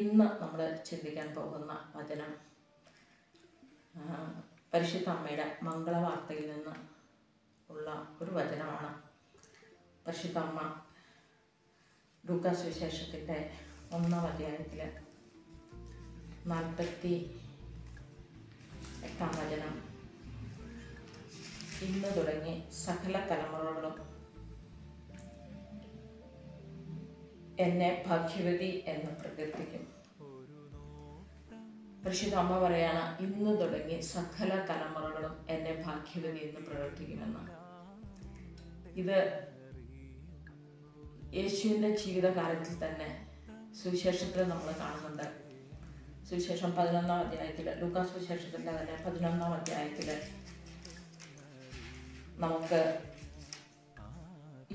ഇന്ന് നമ്മൾ ചിന്തിക്കാൻ പോകുന്ന വചനം പരിശുദ്ധ അമ്മയുടെ മംഗളവാർത്തയിൽ നിന്ന് ഉള്ള ഒരു വചനമാണ്. പരിശുദ്ധ അമ്മ ലൂക്കാ സുവിശേഷത്തിൻ്റെ 1-ാം അധ്യായത്തിൽ 48-ാം വചനം ഇന്ന് തുടങ്ങി സകല തലമുറകളും എന്നെ ഭാഗ്യവതി എന്ന് പ്രകീർത്തിക്കും. പരിശുദ്ധ അമ്മ പറയാണ്, ഇന്ന് തുടങ്ങി സകല തലമുറകളും എന്നെ ഭാഗ്യവതി എന്ന് പ്രകീർത്തിക്കുമെന്ന്. ഇത് യേശുവിൻ്റെ ജീവിതകാലത്തിൽ തന്നെ സുവിശേഷത്തിൽ നമ്മൾ കാണുന്നുണ്ട്. സുവിശേഷം 11-ാം അധ്യായത്തിൽ, ലൂക്കാ സുവിശേഷത്തിൻ്റെ തന്നെ 11-ാം അധ്യായത്തിൽ നമുക്ക്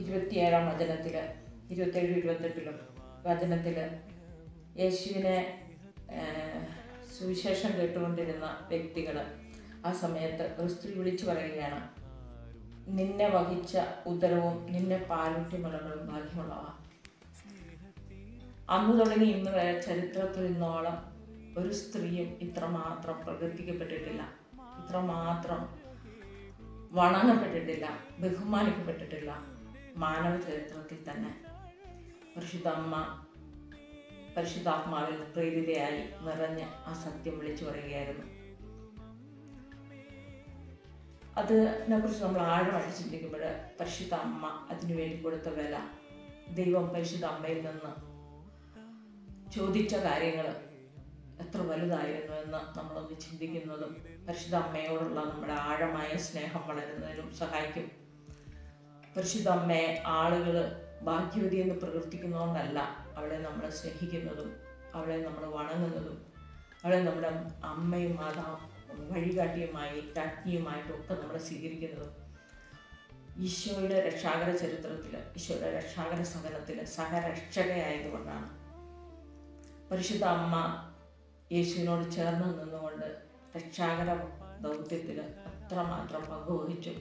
27-ാം വചനത്തിൽ, 27-28 വചനത്തിൽ യേശുവിനെ സുവിശേഷം കേട്ടുകൊണ്ടിരുന്ന വ്യക്തികൾ ആ സമയത്ത് ഒരു സ്ത്രീ വിളിച്ചു പറയുകയാണ്, നിന്നെ വഹിച്ച ഉദരവും നിന്നെ പാലൂട്ടി മുലകളും ഭാഗ്യമുള്ളവ. അന്ന് തുടങ്ങി ഇന്ന് വരെ ചരിത്രത്തിൽ ഇന്നോളം ഒരു സ്ത്രീയും ഇത്രമാത്രം പ്രകീർത്തിക്കപ്പെട്ടിട്ടില്ല, ഇത്രമാത്രം വണങ്ങപ്പെട്ടിട്ടില്ല, ബഹുമാനിക്കപ്പെട്ടിട്ടില്ല മാനവ ചരിത്രത്തിൽ തന്നെ. പരിശുദ്ധ അമ്മ പരിശുദ്ധാത്മാവിൽ പ്രേരിതയായി നിറഞ്ഞ് ആ സത്യം വിളിച്ചു പറയുകയായിരുന്നു. അതിനെക്കുറിച്ച് നമ്മൾ ആഴമായിട്ട് ചിന്തിക്കുമ്പോൾ പരിശുദ്ധ അമ്മ അതിനു വേണ്ടി കൊടുത്ത വില, ദൈവം പരിശുദ്ധ അമ്മയിൽ നിന്ന് ചോദിച്ച കാര്യങ്ങൾ എത്ര വലുതായിരുന്നു എന്ന് നമ്മളൊന്ന് ചിന്തിക്കുന്നതും പരിശുദ്ധ അമ്മയോടുള്ള നമ്മുടെ ആഴമായ സ്നേഹം വളരുന്നതിനും സഹായിക്കും. പരിശുദ്ധ അമ്മയെ ആളുകൾ ഭാഗ്യവതി എന്ന് പ്രകീർത്തിക്കുന്നതുകൊണ്ടല്ല അവളെ നമ്മൾ സ്നേഹിക്കുന്നതും അവളെ നമ്മൾ വണങ്ങുന്നതും അവളെ നമ്മുടെ അമ്മയും മാതാവും വഴികാട്ടിയുമായി രാജ്ഞിയുമായിട്ടും ഒക്കെ നമ്മൾ സ്വീകരിക്കുന്നതും. ഈശോയുടെ രക്ഷാകര ചരിത്രത്തിൽ, ഈശോയുടെ രക്ഷാകര സഹനത്തിൽ സഹരക്ഷകയായതുകൊണ്ടാണ് പരിശുദ്ധ അമ്മ യേശുവിനോട് ചേർന്ന് നിന്നുകൊണ്ട് രക്ഷാകര ദൗത്യത്തിൽ അത്രമാത്രം പങ്കുവഹിച്ചു.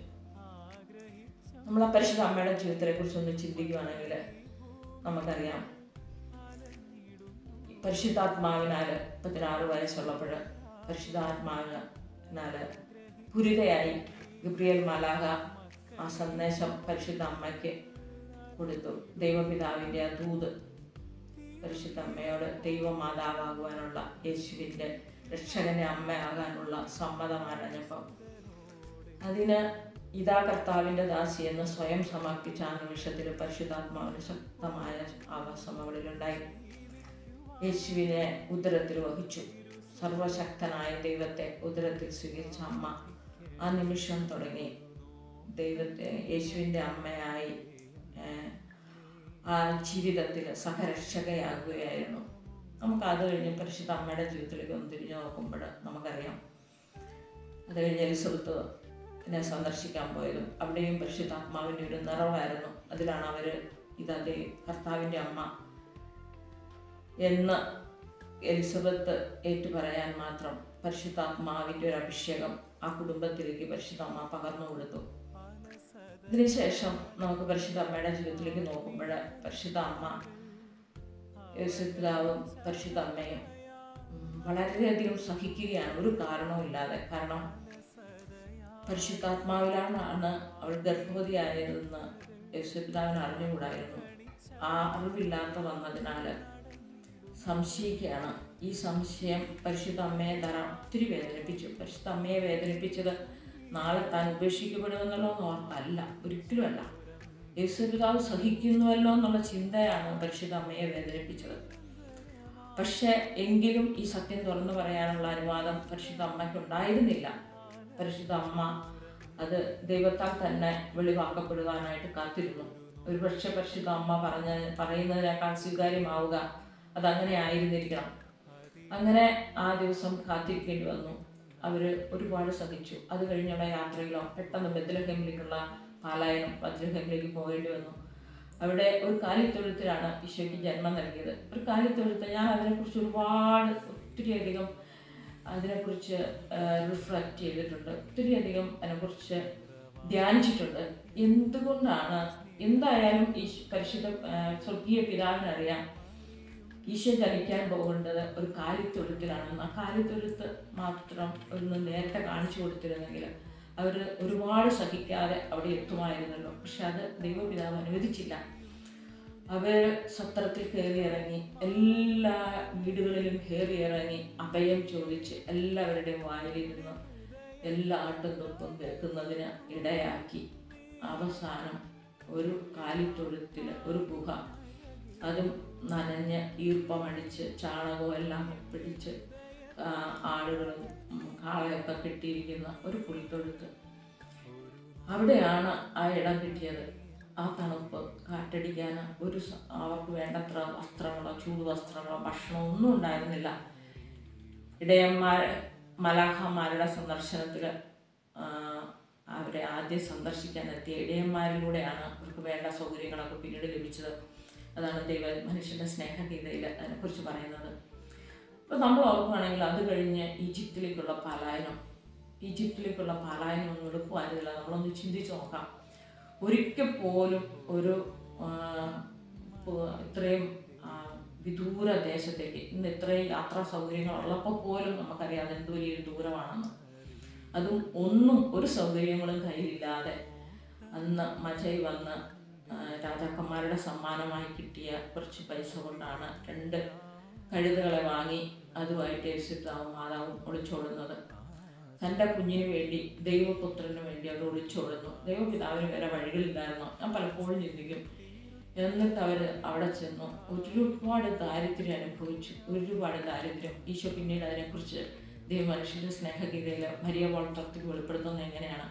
നമ്മൾ ആ പരിശുദ്ധ അമ്മയുടെ ജീവിതത്തിനെ കുറിച്ചൊന്ന് ചിന്തിക്കുകയാണെങ്കിൽ നമുക്കറിയാം, പരിശുദ്ധാത്മാവിനാൽ 16 വയസ്സുള്ളപ്പോൾ പരിശുദ്ധാത്മാവിനാൽ പൂരിതയായി ഗബ്രിയേൽ മാലാഖ ആ സന്ദേശം പരിശുദ്ധ അമ്മയ്ക്ക് കൊടുത്തു. ദൈവപിതാവിൻ്റെ ആ ദൂത് പരിശുദ്ധ അമ്മയോട് ദൈവമാതാവാകുവാനുള്ള, യേശുവിൻ്റെ രക്ഷകൻ്റെ അമ്മയാകാനുള്ള സമ്മതമറിഞ്ഞപ്പോൾ അതിന് ഇതാ കർത്താവിൻ്റെ ദാസി എന്ന് സ്വയം സമർപ്പിച്ച ആ നിമിഷത്തിൽ പരിശുദ്ധാത്മാവിന് ശക്തമായ ആവാസം അവളിലുണ്ടായി. യേശുവിനെ ഉദരത്തിൽ വഹിച്ചു. സർവശക്തനായ ദൈവത്തെ ഉദരത്തിൽ സ്വീകരിച്ച അമ്മ ആ നിമിഷം തുടങ്ങി ദൈവത്തെ യേശുവിൻ്റെ അമ്മയായി ആ ജീവിതത്തിൽ സഹരക്ഷകയാകുകയായിരുന്നു. നമുക്ക് അത് കഴിഞ്ഞ് പരിശുദ്ധ അമ്മയുടെ ജീവിതത്തിലേക്ക് ഒന്ന് തിരിഞ്ഞു നോക്കുമ്പോൾ നമുക്കറിയാം, അത് കഴിഞ്ഞ് എലിസബത്ത് എന്നെ സന്ദർശിക്കാൻ പോയതും അവിടെയും പരിശുദ്ധാത്മാവിൻ്റെ ഒരു നിറവായിരുന്നു. അതിലാണ് അവർ ഇതാ കർത്താവിൻ്റെ അമ്മ എന്ന് എലിസബത്ത് ഏറ്റു പറയാൻ മാത്രം പരിശുദ്ധാത്മാവിൻ്റെ ഒരു അഭിഷേകം ആ കുടുംബത്തിലേക്ക് പരിശുദ്ധ അമ്മ പകർന്നു കൊടുത്തു. ഇതിനുശേഷം നമുക്ക് പരിശുദ്ധ അമ്മയുടെ ജീവിതത്തിലേക്ക് നോക്കുമ്പോൾ പരിശുദ്ധ അമ്മ യോസേഫ് പിതാവും പരിശുദ്ധ അമ്മയും വളരെയധികം സഹിക്കുകയാണ്, ഒരു കാരണവും ഇല്ലാതെ. കാരണം പരിശുദ്ധാത്മാവിലാണ് അവൾ ഗർഭവതിയായതെന്ന് യേശുപിതാവിന് അറിഞ്ഞുകൂടായിരുന്നു. ആ അറിവില്ലാത്ത വന്നതിനാൽ സംശയിക്കുകയാണ്. ഈ സംശയം പരിശുദ്ധ അമ്മയെ ഒത്തിരി വേദനിപ്പിച്ചു. പരിശുദ്ധ അമ്മയെ വേദനിപ്പിച്ചത് നാളെ താൻ ഉപേക്ഷിക്കപ്പെടുമെന്നല്ലോ എന്നോർത്തല്ല, ഒരിക്കലും അല്ല. യേശുപിതാവ് സഹിക്കുന്നുവല്ലോ എന്നുള്ള ചിന്തയാണ് പരിശുദ്ധ അമ്മയെ വേദനിപ്പിച്ചത്. പക്ഷേ എങ്കിലും ഈ സത്യം തുറന്നു പറയാനുള്ള അനുവാദം പരിശുദ്ധ അമ്മയ്ക്ക് ഉണ്ടായിരുന്നില്ല. പരിശുദ്ധ അമ്മ അത് ദൈവത്താൽ തന്നെ വെളിവാക്കപ്പെടുവാനായിട്ട് കാത്തിരുന്നു. ഒരുപക്ഷെ പരിശുദ്ധ അമ്മ പറയുന്നതിനേക്കാൾ സ്വീകാര്യമാവുക അതങ്ങനെ ആയിരുന്നിരിക്കണം. അങ്ങനെ ആ ദിവസം കാത്തിരിക്കേണ്ടി വന്നു. അവർ ഒരുപാട് സഹിച്ചു. അത് കഴിഞ്ഞുള്ള യാത്രയിലോ പെട്ടെന്ന് ബെത്ലഹേമിലേക്കുള്ള പാലായനം, ബെത്ലഹേമിലേക്ക് പോകേണ്ടി വന്നു. അവിടെ ഒരു കാലിത്തൊഴുത്തിലാണ് ഈശോയ്ക്ക് ജന്മം നൽകിയത്. ഒരു കാലിത്തൊഴുത്ത്, ഞാൻ അതിനെക്കുറിച്ച് ഒരുപാട് ഒത്തിരിയധികം അതിനെക്കുറിച്ച് റിഫ്ലക്റ്റ് ചെയ്തിട്ടുണ്ട്, ഒത്തിരിയധികം അതിനെക്കുറിച്ച് ധ്യാനിച്ചിട്ടുണ്ട്. എന്തുകൊണ്ടാണ്, എന്തായാലും ഈ പരിശുദ്ധ സ്വർഗീയ പിതാവിനറിയാം ഈശ്വര ചലിക്കാൻ പോകേണ്ടത് ഒരു കാര്യത്തൊഴുത്തിലാണെന്ന്. ആ കാര്യത്തൊഴുത്ത് മാത്രം ഒന്ന് നേരത്തെ കാണിച്ചു കൊടുത്തിരുന്നെങ്കിൽ അവർ ഒരുപാട് സഹിക്കാതെ അവിടെ എത്തുമായിരുന്നല്ലോ. പക്ഷെ അത് ദൈവപിതാവ് അനുവദിച്ചില്ല. അവർ സത്രത്തിൽ കയറിയിറങ്ങി, എല്ലാ വീടുകളിലും കയറിയിറങ്ങി അഭയം ചോദിച്ച് എല്ലാവരുടെയും വായിലിരുന്ന് എല്ലാ ആട്ടുംതുപ്പും കേൾക്കുന്നതിന് ഇടയാക്കി. അവസാനം ഒരു കാലിത്തൊഴുത്തിൽ ഒരു ഗുഹ, അതും നനഞ്ഞ് ഈർപ്പമടിച്ച് ചാണകവും എല്ലാം പിടിച്ച് ആടുകളും കാളയൊക്കെ കെട്ടിയിരിക്കുന്ന ഒരു പുൽത്തൊഴുത്ത്, അവിടെയാണ് ആ ഇടം കിട്ടിയത്. ആ തണുപ്പ് കാറ്റടിക്കാൻ ഒരു അവർക്ക് വേണ്ടത്ര വസ്ത്രങ്ങളോ ചൂട് വസ്ത്രങ്ങളോ ഭക്ഷണമോ ഒന്നും ഉണ്ടായിരുന്നില്ല. ഇടയന്മാർ മലാഹമാരുടെ സന്ദർശനത്തിൽ അവരെ ആദ്യം സന്ദർശിക്കാനെത്തിയ ഇടയന്മാരിലൂടെയാണ് അവർക്ക് വേണ്ട സൗകര്യങ്ങളൊക്കെ പിന്നീട് ലഭിച്ചത്. അതാണ് മനുഷ്യൻ്റെ സ്നേഹഗീതയിൽ അതിനെക്കുറിച്ച് പറയുന്നത്. അപ്പോൾ നമ്മൾ ഓർക്കുകയാണെങ്കിൽ അത് കഴിഞ്ഞ് ഈജിപ്തിലേക്കുള്ള പലായനം ഒന്നും എളുപ്പമായിരുന്നില്ല. നമ്മളൊന്ന് ചിന്തിച്ച് നോക്കാം. ഒരിക്കൽ പോലും ഒരു ഇത്രയും വിദൂര ദേശത്തേക്ക്, ഇന്ന് ഇത്രയും യാത്രാ സൗകര്യങ്ങൾ ഉള്ളപ്പോൾ പോലും നമുക്കറിയാം അതെന്തോ വലിയൊരു ദൂരമാണെന്ന്. അതും ഒന്നും ഒരു സൗകര്യങ്ങളും കയ്യിലില്ലാതെ അന്ന് മജൈ വന്ന് രാജാക്കന്മാരുടെ സമ്മാനമായി കിട്ടിയ കുറച്ച് പൈസ കൊണ്ടാണ് 2 കഴുതകളെ വാങ്ങി അതുമായിട്ട് യേശുദാവും മാതാവും ഒളിച്ചോടുന്നത്. തൻ്റെ കുഞ്ഞിന് വേണ്ടി, ദൈവപുത്രന് വേണ്ടി അവർ ഒളിച്ചോടുന്നു. ദൈവപിതാവിന് വേറെ വഴികളില്ലായിരുന്നു. ഞാൻ പലപ്പോഴും ചിന്തിക്കും. എന്നിട്ട് അവർ അവിടെ ചെന്നു ഒരുപാട് ദാരിദ്ര്യം അനുഭവിച്ചു, ഒരുപാട് ദാരിദ്ര്യം. ഈശോ പിന്നീട് അതിനെക്കുറിച്ച് മനുഷ്യൻ്റെ സ്നേഹഗീതയിൽ മരിയ വോൾട്ടത്തിൽ വെളിപ്പെടുത്തുന്നത് എങ്ങനെയാണ്?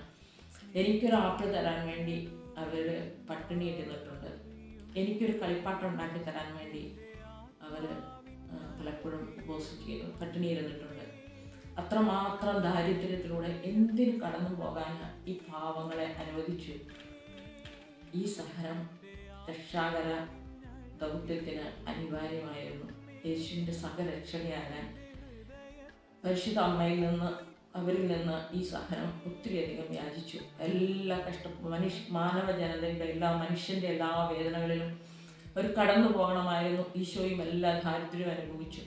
എനിക്കൊരു ആപ്പിൾ തരാൻ വേണ്ടി അവർ പട്ടിണി ഇരുന്നിട്ടുണ്ട്, എനിക്കൊരു കളിപ്പാട്ടം ഉണ്ടാക്കി തരാൻ വേണ്ടി അവർ പലപ്പോഴും ഉപസിക്കുന്നു, പട്ടിണി ഇരുന്നിട്ടുണ്ട്. അത്രമാത്രം ദാരിദ്ര്യത്തിലൂടെ എന്തിനു കടന്നു പോകാൻ ഈ ഭാവങ്ങളെ അനുവദിച്ചു. ഈ സഹനം രക്ഷാകര ദൗത്യത്തിന് അനിവാര്യമായിരുന്നു. യേശുവിൻ്റെ സഹരക്ഷകയാകാൻ പരിശുദ്ധ അമ്മയിൽ നിന്ന്, അവരിൽ നിന്ന് ഈ സഹനം ഒത്തിരിയധികം യാചിച്ചു. എല്ലാ മാനവ ജനതയുടെ, എല്ലാ മനുഷ്യൻ്റെ എല്ലാ വേദനകളിലും അവർ കടന്നു പോകണമായിരുന്നു. ഈശോയും എല്ലാ ദാരിദ്ര്യവും അനുഭവിച്ചു.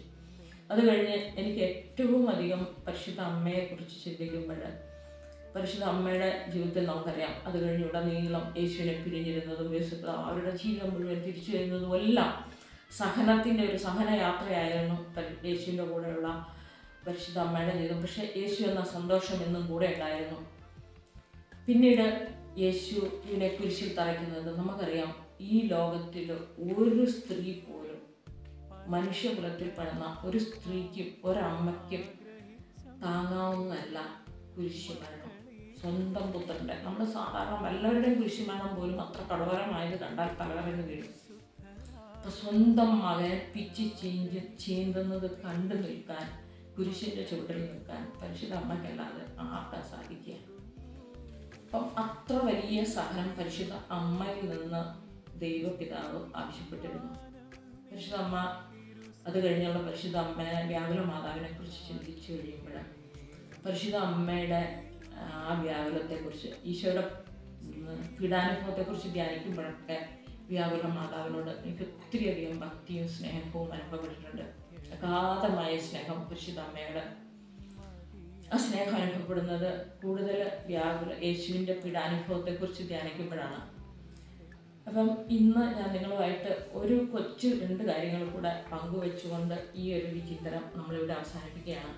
അത് കഴിഞ്ഞ് എനിക്ക് ഏറ്റവും അധികം പരിശുദ്ധ അമ്മയെക്കുറിച്ച് ചിന്തിക്കുമ്പോൾ, പരിശുദ്ധ അമ്മയുടെ ജീവിതത്തിൽ നമുക്കറിയാം അത് കഴിഞ്ഞ് ഉടനീളം യേശുവിനെ പിരിഞ്ഞിരുന്നതും യേശുദ അവരുടെ ജീവിതം മുഴുവൻ തിരിച്ചു വരുന്നതും എല്ലാം സഹനത്തിൻ്റെ ഒരു സഹനയാത്രയായിരുന്നു യേശുവിൻ്റെ കൂടെയുള്ള പരിശുദ്ധ അമ്മയുടെ ജീവിതം. പക്ഷേ യേശു എന്ന സന്തോഷം എന്നും കൂടെ ഉണ്ടായിരുന്നു. പിന്നീട് യേശുവിനെ കുരിശിൽ തറയ്ക്കുന്നത് നമുക്കറിയാം. ഈ ലോകത്തിൽ ഒരു സ്ത്രീ പോലും, മനുഷ്യകുലത്തിൽ പെടുന്ന ഒരു സ്ത്രീക്കും ഒരമ്മയ്ക്കും താങ്ങാവുന്നതല്ല കുരിശു മരണം. സ്വന്തം പുത്രൻ്റെ, നമ്മുടെ സാധാരണ എല്ലാവരുടെയും കുരിശു മരണം പോലും അത്ര കടവരമായത് കണ്ടാൽ തലവരന്ന് വീഴും. അപ്പം സ്വന്തം മകനെ പിച്ച് ചീന്തുന്നത് കണ്ടു നിൽക്കാൻ, കുരിശിൻ്റെ ചുവട്ടിൽ നിൽക്കാൻ പരിശുദ്ധ അമ്മയ്ക്കല്ലാതെ ആർക്കാൻ സാധിക്കുക? അപ്പം അത്ര വലിയ സഹനം പരിശുദ്ധ അമ്മയിൽ നിന്ന് ദൈവപിതാവ് ആവശ്യപ്പെട്ടിരുന്നു. പരിശുദ്ധ അമ്മ, അത് കഴിഞ്ഞുള്ള പരിശുദ്ധ അമ്മയെ, വ്യാകുല മാതാവിനെ കുറിച്ച് ചിന്തിച്ചു കഴിയുമ്പോൾ പരിശുദ്ധ അമ്മയുടെ ആ വ്യാകുലത്തെക്കുറിച്ച്, ഈശോയുടെ പീഡാനുഭവത്തെക്കുറിച്ച് ധ്യാനിക്കുമ്പോഴൊക്കെ വ്യാകുല മാതാവിനോട് എനിക്ക് ഒത്തിരിയധികം ഭക്തിയും സ്നേഹവും അനുഭവപ്പെട്ടിട്ടുണ്ട്. അഗാധമായ സ്നേഹം പരിശുദ്ധ അമ്മയുടെ. ആ സ്നേഹം അനുഭവപ്പെടുന്നത് കൂടുതൽ യേശുവിൻ്റെ പീഡാനുഭവത്തെക്കുറിച്ച് ധ്യാനിക്കുമ്പോഴാണ്. അപ്പം ഇന്ന് ഞാൻ നിങ്ങളുമായിട്ട് ഒരു 2 കാര്യങ്ങൾ കൂടെ പങ്കുവെച്ചുകൊണ്ട് ഈ ഒരു വിചിന്തനം നമ്മളിവിടെ അവസാനിപ്പിക്കുകയാണ്.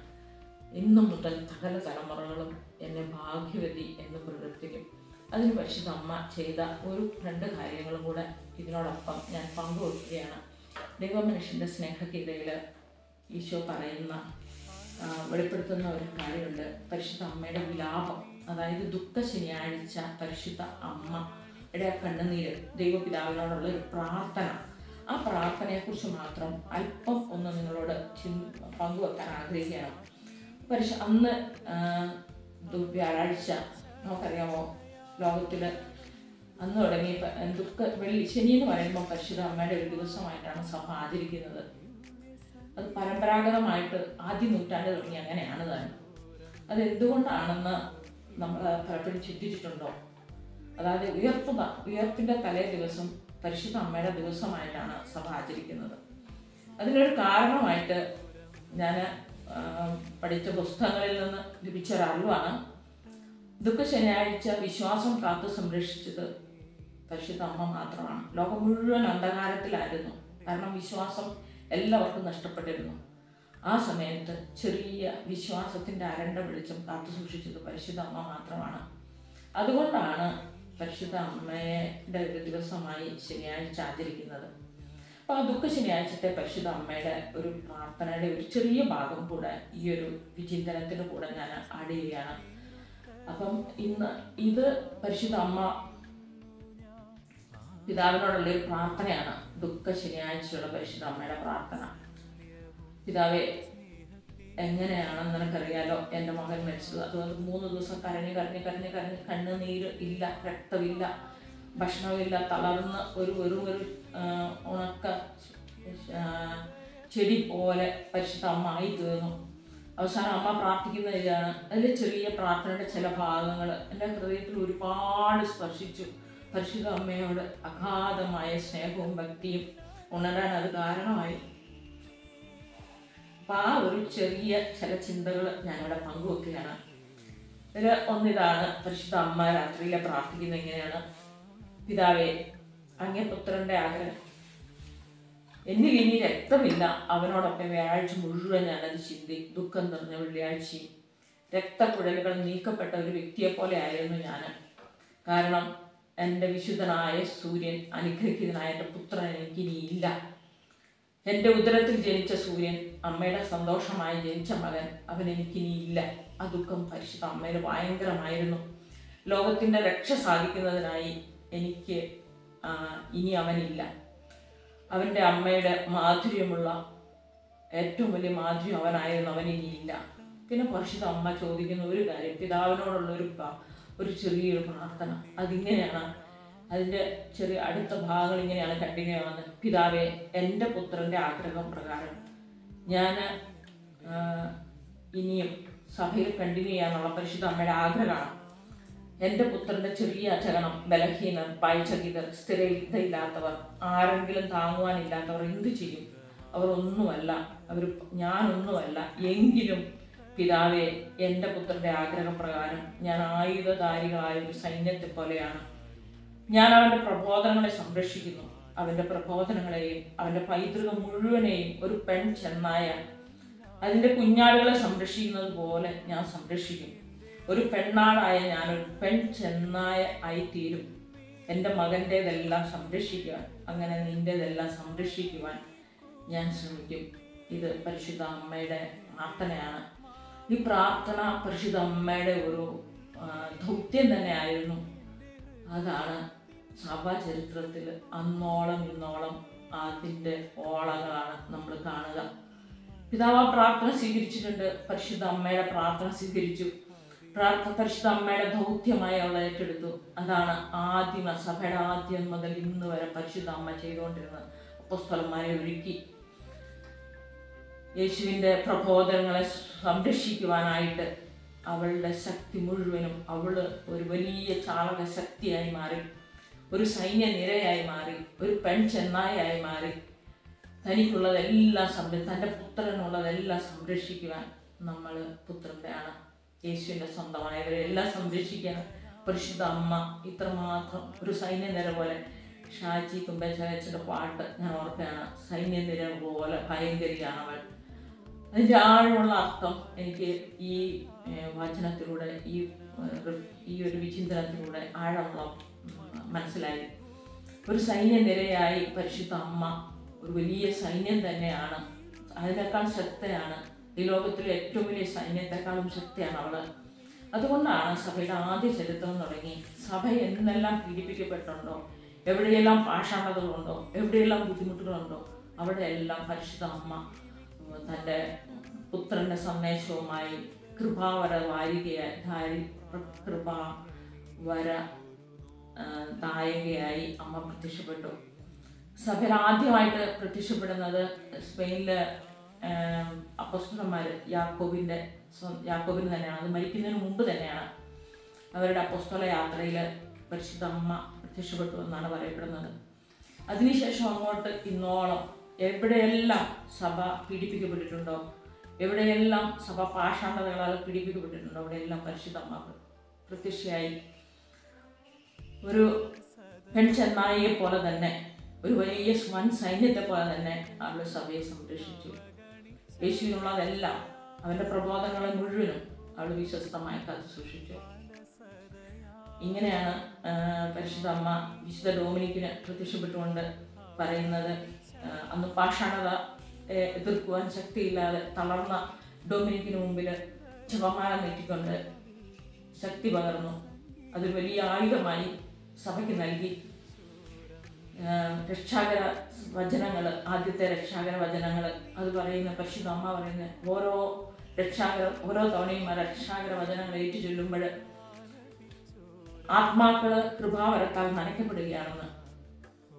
ഇന്നു മുതൽ സകല തലമുറകളും എന്നെ ഭാഗ്യവതി എന്ന് പ്രകീർത്തിക്കും. അതിന് പരിശുദ്ധ അമ്മ ചെയ്ത ഒരു 2 കാര്യങ്ങളും കൂടെ ഇതിനോടൊപ്പം ഞാൻ പങ്കുവെക്കുകയാണ്. ദൈവമനുഷ്യൻ്റെ സ്നേഹഗീതയിൽ ഈശോ വെളിപ്പെടുത്തുന്ന ഒരു കാര്യമുണ്ട്, പരിശുദ്ധ അമ്മയുടെ വിലാപം. അതായത് ദുഃഖ ശനിയാഴ്ച പരിശുദ്ധ അമ്മയുടെ കണ്ണുനീര്, ദൈവപിതാവിനോടുള്ള ഒരു പ്രാർത്ഥന. ആ പ്രാർത്ഥനയെക്കുറിച്ച് മാത്രം അല്പം ഒന്ന് നിങ്ങളോട് പങ്കുവെക്കാൻ ആഗ്രഹിക്കുകയാണ്. അന്ന് വ്യാഴാഴ്ച നമുക്കറിയാമോ, ലോകത്തിൽ അന്ന് തുടങ്ങി ശനി എന്ന് പറയുമ്പോൾ പരിശുദ്ധ അമ്മയുടെ ഒരു ദിവസമായിട്ടാണ് സഭ ആചരിക്കുന്നത്. അത് പരമ്പരാഗതമായിട്ട് ആദ്യ നൂറ്റാണ്ട് തുടങ്ങി അങ്ങനെയാണ് തന്നെ. അതെന്തുകൊണ്ടാണെന്ന് നമ്മൾ പലപ്പോഴും ചിന്തിച്ചിട്ടുണ്ടോ? അതായത് ഉയർപ്പിൻ്റെ തലേ ദിവസം പരിശുദ്ധ അമ്മയുടെ ദിവസമായിട്ടാണ് സഭ ആചരിക്കുന്നത്. അതിനൊരു കാരണമായിട്ട് ഞാൻ പഠിച്ച പുസ്തകങ്ങളിൽ നിന്ന് ലഭിച്ചൊരറിവാണ്, ദുഃഖ ശനിയാഴ്ച വിശ്വാസം കാത്തു സംരക്ഷിച്ചത് പരിശുദ്ധ അമ്മ മാത്രമാണ്. ലോകം മുഴുവൻ അന്ധകാരത്തിലായിരുന്നു, കാരണം വിശ്വാസം എല്ലാവർക്കും നഷ്ടപ്പെട്ടിരുന്നു. ആ സമയത്ത് ചെറിയ വിശ്വാസത്തിൻ്റെ അരണ്ട വെളിച്ചം കാത്തു സൂക്ഷിച്ചത് പരിശുദ്ധ അമ്മ മാത്രമാണ്. അതുകൊണ്ടാണ് പരിശുദ്ധ അമ്മയുടെ ഒരു ദിവസമായി ശനിയാഴ്ച ആചരിക്കുന്നത്. അപ്പോൾ ആ ദുഃഖ ശനിയാഴ്ചത്തെ പരിശുദ്ധ അമ്മയുടെ ഒരു പ്രാർത്ഥനയുടെ ഒരു ചെറിയ ഭാഗം കൂടെ ഈ ഒരു വിചിന്തനത്തിൻ്റെ കൂടെ ഞാൻ ആഡ് ചെയ്യുകയാണ്. അപ്പം ഇന്ന് ഇത് പരിശുദ്ധ അമ്മ പിതാവിനോടുള്ള ഒരു പ്രാർത്ഥനയാണ്, ദുഃഖ ശനിയാഴ്ചയുള്ള പരിശുദ്ധ അമ്മയുടെ പ്രാർത്ഥന. പിതാവേ, എങ്ങനെയാണെന്ന് നിനക്കറിയാലോ, എൻ്റെ മകൻ മരിച്ചത്. അതുകൊണ്ട് 3 ദിവസം കരഞ്ഞ് കണ്ണുനീര് ഇല്ല, രക്തമില്ല, ഭക്ഷണമില്ല, തളർന്ന് ഒരു ഉണക്ക ചെടി പോലെ പരിശുദ്ധ അമ്മ ആയി തീർന്നു. അവസാനം അമ്മ പ്രാർത്ഥിക്കുന്ന ഇതാണ്. അതിൻ്റെ ചെറിയ പ്രാർത്ഥനയുടെ ചില ഭാഗങ്ങൾ എൻ്റെ ഹൃദയത്തിൽ ഒരുപാട് സ്പർശിച്ചു. പരിശുദ്ധ അമ്മയോട് അഗാധമായ സ്നേഹവും ഭക്തിയും ഉണരാൻ അത് കാരണമായി. അപ്പം ആ ഒരു ചെറിയ ചില ചിന്തകൾ ഞാനിവിടെ പങ്കുവെക്കുകയാണ്. ഇതിൽ ഒന്നിതാണ്, പരിശുദ്ധ അമ്മ രാത്രിയിലെ പ്രാർത്ഥിക്കുന്നത് എങ്ങനെയാണ്. പിതാവേ, അങ്ങേ പുത്രൻ്റെ ആഗ്രഹം എന്നിൽ ഇനി രക്തമില്ല, അവനോടൊപ്പം വ്യാഴാഴ്ച മുഴുവൻ ഞാനത് ചിന്തി. ദുഃഖം നിറഞ്ഞ വെള്ളിയാഴ്ചയും രക്തക്കുഴലുകൾ നീക്കപ്പെട്ട ഒരു വ്യക്തിയെ പോലെ ആയിരുന്നു ഞാൻ. കാരണം എൻ്റെ വിശുദ്ധനായ സൂര്യൻ അനുഗ്രഹിക്കുന്നതായ എൻ്റെ പുത്രൻ എനിക്കിനിയില്ല. എൻ്റെ ഉദരത്തിൽ ജനിച്ച സൂര്യൻ, അമ്മയുടെ സന്തോഷമായി ജനിച്ച മകൻ, അവൻ എനിക്കിനിയില്ല. ആ ദുഃഖം പരിശുദ്ധ അമ്മയിൽ ഭയങ്കരമായിരുന്നു. ലോകത്തിൻ്റെ രക്ഷ സാധിക്കുന്നതിനായി എനിക്ക് ഇനി അവനില്ല. അവൻ്റെ അമ്മയുടെ മാധുര്യമുള്ള ഏറ്റവും വലിയ മാധുര്യം അവനായിരുന്നു, അവനിനിയില്ല. പിന്നെ പരിശുദ്ധ അമ്മ ചോദിക്കുന്ന ഒരു കാര്യം, പിതാവിനോടുള്ള ഒരു ചെറിയൊരു പ്രാർത്ഥന അതിങ്ങനെയാണ്. അതിൻ്റെ ചെറിയ അടുത്ത ഭാഗങ്ങൾ ഇങ്ങനെയാണ് കണ്ടിന്യൂ ആവുന്നത്. പിതാവേ, എൻ്റെ പുത്രൻ്റെ ആഗ്രഹം പ്രകാരം ഞാൻ ഇനിയും സഭയിൽ കണ്ടിന്യൂ ചെയ്യാനുള്ള പരിശുദ്ധ അമ്മയുടെ ആഗ്രഹമാണ്. എൻ്റെ പുത്രൻ്റെ ചെറിയ ചലനം, ബലഹീനർ, പായചകിതർ, സ്ഥിരയില്ലാത്തവർ, ആരെങ്കിലും താങ്ങുവാനില്ലാത്തവർ എന്തു ചെയ്യും? അവർ ഒന്നുമല്ല, ഞാനൊന്നുമല്ല. എങ്കിലും പിതാവേ, എൻ്റെ പുത്രൻ്റെ ആഗ്രഹപ്രകാരം ഞാൻ ആയുധധാരികളായ ഒരു സൈന്യത്തെ പോലെയാണ്. ഞാൻ അവൻ്റെ പ്രബോധനങ്ങളെ സംരക്ഷിക്കുന്നു. അവൻ്റെ പ്രബോധനങ്ങളെയും അവൻ്റെ പൈതൃകം മുഴുവനെയും ഒരു പെൺ ചെന്നായ അതിൻ്റെ കുഞ്ഞാടുകളെ സംരക്ഷിക്കുന്നത് പോലെ ഞാൻ സംരക്ഷിക്കും. ഒരു പെണ്ണാടായ ഞാനൊരു പെൺ ചെന്നായ ആയിത്തീരും. എൻ്റെ മകൻ്റേതെല്ലാം സംരക്ഷിക്കുവാൻ, അങ്ങനെ നിൻ്റേതെല്ലാം സംരക്ഷിക്കുവാൻ ഞാൻ ശ്രമിക്കും. ഇത് പരിശുദ്ധ അമ്മയുടെ പ്രാർത്ഥനയാണ്. ഈ പ്രാർത്ഥന പരിശുദ്ധ അമ്മയുടെ ഒരു ദൗത്യം തന്നെയായിരുന്നു. അതാണ് സഭാചരിത്രത്തിൽ അന്നോളം ഇന്നോളം അതിൻ്റെ ഓളങ്ങളാണ് നമ്മൾ കാണുക. പിതാവ് ആ പ്രാർത്ഥന സ്വീകരിച്ചിട്ടുണ്ട്, പരിശുദ്ധ അമ്മയുടെ പ്രാർത്ഥന സ്വീകരിച്ചു, പരിശുദ്ധ അമ്മയുടെ ദൗത്യമായി അവൾ ഏറ്റെടുത്തു. അതാണ് സഭയുടെ ആദ്യം മുതൽ ഇന്ന് വരെ പരിശുദ്ധ അമ്മ ചെയ്തുകൊണ്ടിരുന്നത്. അപ്പോസ്തലന്മാരെ ഒരുക്കി യേശുവിൻ്റെ പ്രബോധനങ്ങളെ സംരക്ഷിക്കുവാനായിട്ട് അവളുടെ ശക്തി മുഴുവനും അവൾ ഒരു വലിയ ചാലക ശക്തിയായി മാറി, ഒരു സൈന്യ നിരയായി മാറി, ഒരു പെൺ ചെന്നായായി മാറി. തനിക്കുള്ളതെല്ലാം തൻ്റെ പുത്രനുള്ളതെല്ലാം സംരക്ഷിക്കുവാൻ, നമ്മൾ പുത്രൻ്റെയാണ്, യേശുവിൻ്റെ സ്വന്തമായവരെ എല്ലാം സംരക്ഷിക്കാൻ പരിശുദ്ധ അമ്മ ഇത്രമാത്രം ഒരു സൈന്യനിര പോലെ. ഷാജി കുമ്പേച്ചൻ്റെ പാട്ട് ഞാൻ ഓർക്കുകയാണ്, സൈന്യനിര പോലെ ഭയങ്കരിയാണ് അവൾ. അതിൻ്റെ ആഴമുള്ള അർത്ഥം എനിക്ക് ഈ വാചനത്തിലൂടെ ഈ ഒരു വിചിന്തനത്തിലൂടെ ആഴമുള്ള മനസ്സിലായി. ഒരു സൈന്യനിരയായി പരിശുദ്ധ അമ്മ ഒരു വലിയ സൈന്യം തന്നെയാണ്, അതിനേക്കാൾ ശക്തയാണ്, ഈ ലോകത്തിലെ ഏറ്റവും വലിയ സൈന്യത്തെക്കാളും ശക്തിയാണ് അവൾ. അതുകൊണ്ടാണ് സഭയുടെ ആദ്യ ചരിത്രം തുടങ്ങി. സഭ എന്നെല്ലാം പീഡിപ്പിക്കപ്പെട്ടുണ്ടോ, എവിടെയെല്ലാം പാഷാണതകളുണ്ടോ, എവിടെയെല്ലാം ബുദ്ധിമുട്ടുകളുണ്ടോ, അവിടെയെല്ലാം പരിശുദ്ധ അമ്മ തൻ്റെ പുത്രൻ്റെ സന്ദേശവുമായി കൃപാവര ദായകയായി അമ്മ പ്രത്യക്ഷപ്പെട്ടു. സഭയിൽ ആദ്യമായിട്ട് പ്രത്യക്ഷപ്പെടുന്നത് സ്പെയിനിലെ അപ്പോസ്തലന്മാർ യാക്കോബിന് തന്നെയാണ്. അത് മരിക്കുന്നതിന് മുമ്പ് തന്നെയാണ് അവരുടെ അപ്പോസ്തല യാത്രയിൽ പരിശുദ്ധ അമ്മ പ്രത്യക്ഷപ്പെട്ടു എന്നാണ് പറയപ്പെടുന്നത്. അതിനുശേഷം അങ്ങോട്ട് ഇന്നോളം എവിടെയെല്ലാം സഭ പീഡിപ്പിക്കപ്പെട്ടിട്ടുണ്ടോ, എവിടെയെല്ലാം സഭ പാഷാണ്ഡതകളാൽ പീഡിപ്പിക്കപ്പെട്ടിട്ടുണ്ടോ, അവിടെയെല്ലാം പരിശുദ്ധമാകും പ്രത്യക്ഷയായി ഒരു പെൺചെന്നായിയെ പോലെ തന്നെ, ഒരു വലിയ വൻ സൈന്യത്തെ പോലെ തന്നെ അവരുടെ സഭയെ സംരക്ഷിച്ചു. യേശുവിനുള്ളതെല്ലാം, അവൻ്റെ പ്രബോധങ്ങളെ മുഴുവനും അവൾ വിശ്വസ്തമായി കാത്തു സൂക്ഷിച്ചു. ഇങ്ങനെയാണ് പരിശുദ്ധ അമ്മ വിശുദ്ധ ഡോമിനിക്കിന് പ്രത്യക്ഷപ്പെട്ടുകൊണ്ട് പറയുന്നത്. അന്ന് പാഷാണത എതിർക്കുവാൻ ശക്തിയില്ലാതെ തളർന്ന ഡോമിനിക്കിന് മുമ്പിൽ ജപമാല നീട്ടിക്കൊണ്ട് ശക്തി പകർന്നു. അതൊരു വലിയ ആയുധമായി സഭയ്ക്ക് നൽകി. രക്ഷാകര വചനങ്ങൾ, ആദ്യത്തെ രക്ഷാകര വചനങ്ങൾ അത് പറയുന്ന പരിശുദ്ധ അമ്മ പറയുന്ന ഓരോ തവണയും ആ രക്ഷാകര വചനങ്ങൾ ഏറ്റു ചൊല്ലുമ്പോൾ ആത്മാക്കള് കൃപാവരത്താൽ നനയ്ക്കപ്പെടുകയാണെന്ന്.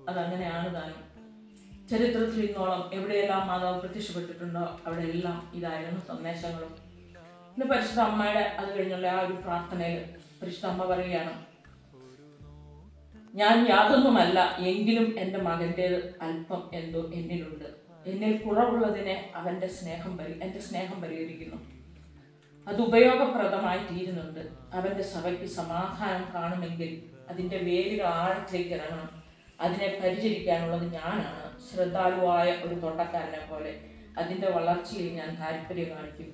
അതങ്ങനെയാണ് താനും. ചരിത്രത്തിൽ ഇന്നോളം എവിടെയെല്ലാം മാതാവ് പ്രത്യക്ഷപ്പെട്ടിട്ടുണ്ടോ അവിടെയെല്ലാം ഇതായിരുന്നു സന്ദേശങ്ങളും. പിന്നെ പരിശുദ്ധ അമ്മയുടെ അത് കഴിഞ്ഞുള്ള ആ ഒരു പ്രാർത്ഥനയിൽ പരിശുദ്ധ അമ്മ പറയുകയാണ്, ഞാൻ യാതൊന്നുമല്ല എങ്കിലും എൻ്റെ മകൻ്റേത് അല്പം എന്തോ എന്നിലുണ്ട്. എന്നിൽ കുറവുള്ളതിനെ അവൻ്റെ എൻ്റെ സ്നേഹം പരിഹരിക്കുന്നു. അത് ഉപയോഗപ്രദമായി തീരുന്നുണ്ട്. അവൻ്റെ സഭയ്ക്ക് സമാധാനം കാണുമെങ്കിൽ അതിൻ്റെ വേരുകൾ ആഴത്തേക്ക് ഇറങ്ങണം. അതിനെ പരിചരിക്കാനുള്ളത് ഞാനാണ്. ശ്രദ്ധാലുവായ ഒരു തോട്ടക്കാരനെ പോലെ അതിൻ്റെ വളർച്ചയിൽ ഞാൻ താല്പര്യം കാണിക്കും.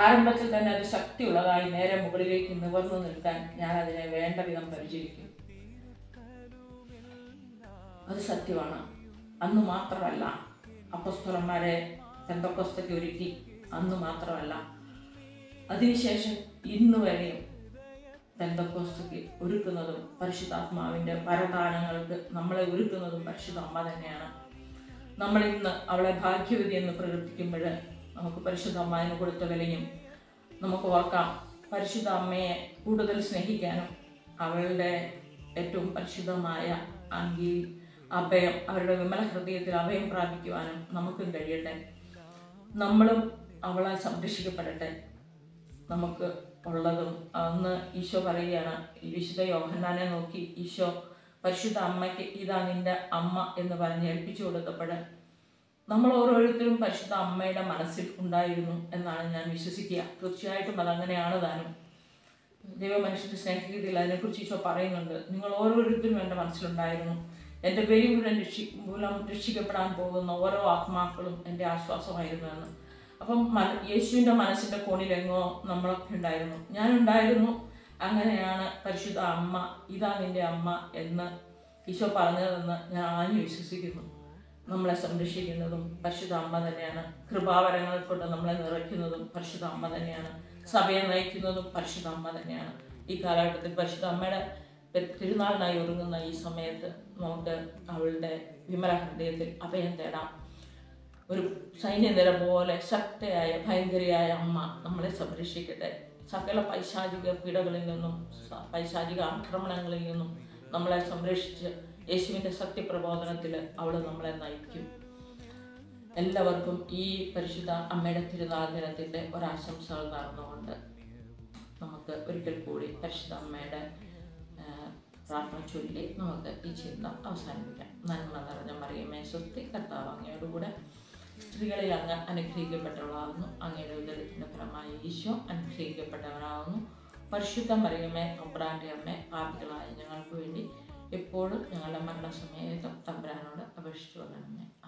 ആരംഭത്തിൽ തന്നെ അത് ശക്തിയുള്ളതായി നേരെ മുകളിലേക്ക് നിവർന്നു നിൽക്കാൻ ഞാൻ അതിനെ വേണ്ട വിധം പരിചരിക്കും. അത് സത്യമാണ്. അന്ന് മാത്രമല്ല അപ്പോസ്തലന്മാരെ പെന്തക്കോസ്തയ്ക്ക് ഒരുക്കി, അന്ന് മാത്രമല്ല അതിനുശേഷം ഇന്ന് വരെയും പെന്തക്കോസ്തയ്ക്ക് ഒരുക്കുന്നതും പരിശുദ്ധാത്മാവിൻ്റെ വരദാനങ്ങൾക്ക് നമ്മളെ ഒരുക്കുന്നതും പരിശുദ്ധ അമ്മ തന്നെയാണ്. നമ്മളിന്ന് അവളെ ഭാഗ്യവതി എന്ന് പ്രകടിപ്പിക്കുമ്പോൾ നമുക്ക് പരിശുദ്ധ അമ്മാവിന് കൊടുത്ത വിലയും നമുക്ക് ഓർക്കാം. പരിശുദ്ധ അമ്മയെ കൂടുതൽ സ്നേഹിക്കാനും അവളുടെ ഏറ്റവും പരിശുദ്ധമായ അംഗീൽ അഭയം, അവരുടെ വിമല ഹൃദയത്തിൽ അഭയം പ്രാപിക്കുവാനും നമുക്കും കഴിയട്ടെ. നമ്മളും അവളെ സംരക്ഷിക്കപ്പെടട്ടെ. നമുക്ക് ഉള്ളതും അന്ന് ഈശോ പറയുകയാണ്, ഈ വിശുദ്ധ യോഹന്നാനെ നോക്കി ഈശോ പരിശുദ്ധ അമ്മയ്ക്ക് ഇതാ നിൻ്റെ അമ്മ എന്ന് പറഞ്ഞ് ഏൽപ്പിച്ചു കൊടുത്തപ്പോൾ നമ്മൾ ഓരോരുത്തരും പരിശുദ്ധ അമ്മയുടെ മനസ്സിൽ ഉണ്ടായിരുന്നു എന്നാണ് ഞാൻ വിശ്വസിക്കുക. തീർച്ചയായിട്ടും അതങ്ങനെയാണ് താനും. ദൈവമനുഷ്യൻ്റെ സ്നേഹഗീതിയിൽ അതിനെക്കുറിച്ച് ഈശോ പറയുന്നുണ്ട്, നിങ്ങൾ ഓരോരുത്തരും എൻ്റെ മനസ്സിലുണ്ടായിരുന്നു. എൻ്റെ പേര് മൂലം രക്ഷിക്കപ്പെടാൻ പോകുന്ന ഓരോ ആത്മാക്കളും എൻ്റെ ആശ്വാസമായിരുന്നു എന്ന്. അപ്പം യേശുവിൻ്റെ മനസ്സിൻ്റെ കോണിലെങ്ങോ നമ്മളൊക്കെ ഉണ്ടായിരുന്നു, ഞാനുണ്ടായിരുന്നു. അങ്ങനെയാണ് പരിശുദ്ധ അമ്മ ഇതാ നിൻ്റെ അമ്മ എന്ന് ഈശോ പറഞ്ഞതെന്ന് ഞാൻ ആഞ്ഞു വിശ്വസിക്കുന്നു. നമ്മളെ സംരക്ഷിക്കുന്നതും പരിശുദ്ധ അമ്മ തന്നെയാണ്. കൃപാവരങ്ങൾ കൊണ്ട് നമ്മളെ നിറയ്ക്കുന്നതും പരിശുദ്ധ അമ്മ തന്നെയാണ്. സഭയെ നയിക്കുന്നതും പരിശുദ്ധ അമ്മ തന്നെയാണ്. ഈ കാലഘട്ടത്തിൽ പരിശുദ്ധ അമ്മയുടെ തിരുനാളിനായി ഒരുങ്ങുന്ന ഈ സമയത്ത് നമുക്ക് അവളുടെ വിമല ഹൃദയത്തിൽ അഭയം തേടാം. ഒരു സൈന്യനിര പോലെ ശക്തയായ ഭയങ്കരയായ അമ്മ നമ്മളെ സംരക്ഷിക്കട്ടെ. സകല പൈശാചിക പീഡകളിൽ നിന്നും പൈശാചിക ആക്രമണങ്ങളിൽ നിന്നും നമ്മളെ സംരക്ഷിച്ച് യേശുവിൻ്റെ സത്യപ്രബോധനത്തിൽ അവൾ നമ്മളെ നയിക്കും. എല്ലാവർക്കും ഈ പരിശുദ്ധ അമ്മയുടെ തിരുനാൾ ദിനത്തിൻ്റെ ഒരാശംസകൾ നടന്നുകൊണ്ട് നമുക്ക് ഒരിക്കൽ കൂടി പരിശുദ്ധ അമ്മയുടെ പ്രാർത്ഥന ചൊല്ലി നമുക്ക് ഈ ചിന്ത അവസാനിപ്പിക്കാം. നന്മ നിറഞ്ഞ മറിയമേ സ്വസ്തി, കർത്താവ് അങ്ങയോടുകൂടെ സ്ത്രീകളിൽ അങ്ങ് അനുഗ്രഹിക്കപ്പെട്ടവളാകുന്നു. അങ്ങയുടെ ഉദരത്തിൻ്റെ ഫലമായി ഈശോ അനുഗ്രഹിക്കപ്പെട്ടവനാകുന്നു. പരിശുദ്ധ മറിയമേ തമ്പുരാൻ്റെ അമ്മേ, പാപികളായ ഞങ്ങൾക്ക് വേണ്ടി എപ്പോഴും ഞങ്ങളുടെ മരണസമയത്തും തമ്പുരാനോട് അപേക്ഷിച്ചു കൊള്ളണമേ.